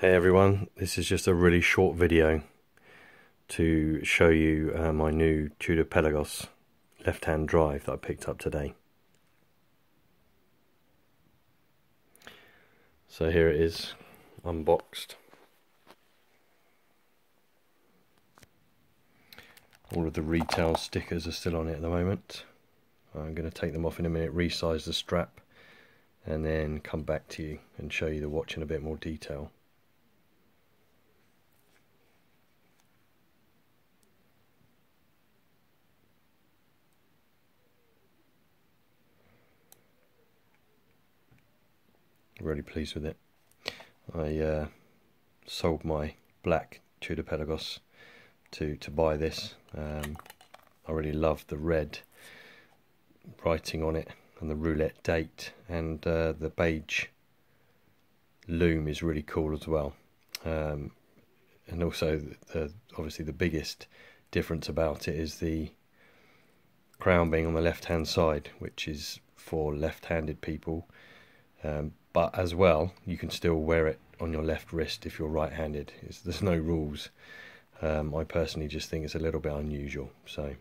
Hey everyone, this is just a really short video to show you my new Tudor Pelagos left-hand drive that I picked up today. So here it is, unboxed. All of the retail stickers are still on it at the moment. I'm going to take them off in a minute, resize the strap and then come back to you and show you the watch in a bit more detail. Really pleased with it. I sold my black Tudor Pelagos to buy this. I really love the red writing on it and the roulette date, and the beige loom is really cool as well. And also obviously the biggest difference about it is the crown being on the left hand side, which is for left-handed people. But as well, you can still wear it on your left wrist if you're right-handed. There's no rules. I personally just think it's a little bit unusual. So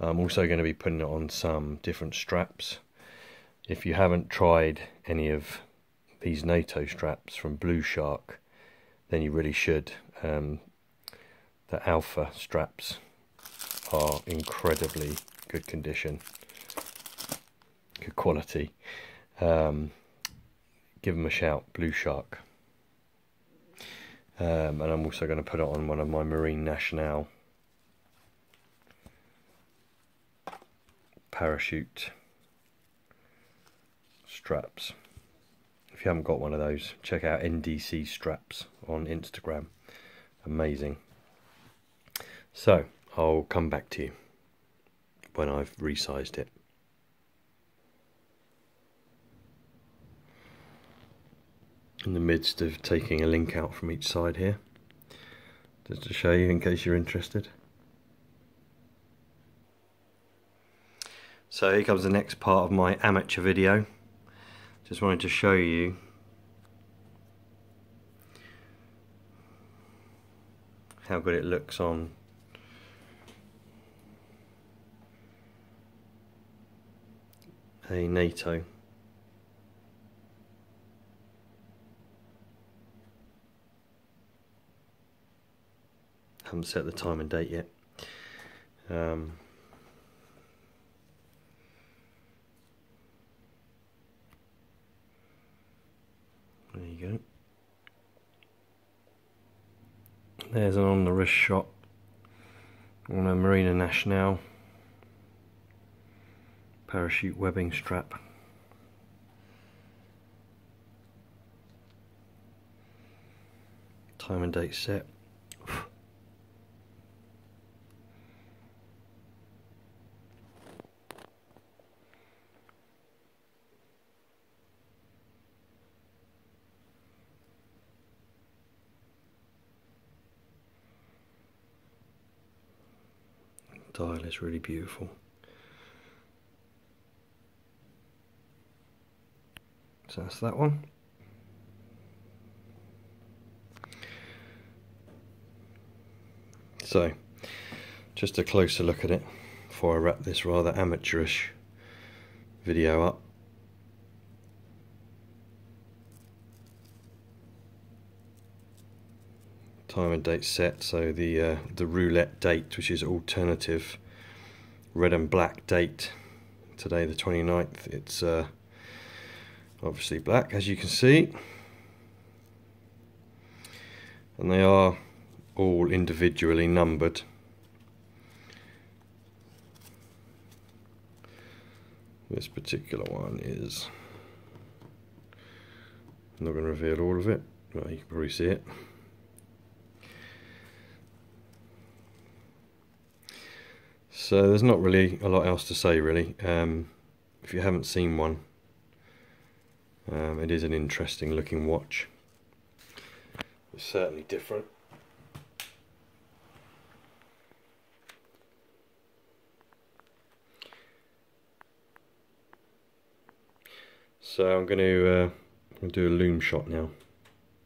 I'm also going to be putting it on some different straps. If you haven't tried any of these NATO straps from Blue Shark, then you really should. The Alpha straps are incredibly good condition, good quality. Give them a shout, Blue Shark. And I'm also going to put it on one of my Marine Nationale parachute straps. If you haven't got one of those, check out NDC straps on Instagram. Amazing. So I'll come back to you when I've resized it. In the midst of taking a link out from each side here, just to show you in case you're interested. So here comes the next part of my amateur video. Just wanted to show you how good it looks on. Hey, NATO. Haven't set the time and date yet. There you go. There's an on the wrist shot on a Marine Nationale parachute webbing strap. Time and date set. Dial is really beautiful. So that's that one. So just a closer look at it before I wrap this rather amateurish video up. Time and date set, so the roulette date, which is alternative red and black date, today the 29th, it's obviously black as you can see, and they are all individually numbered. This particular one is, I'm not going to reveal all of it, well, you can probably see it. So there's not really a lot else to say really. If you haven't seen one, it is an interesting looking watch. It's certainly different. So I'm going to do a loom shot now.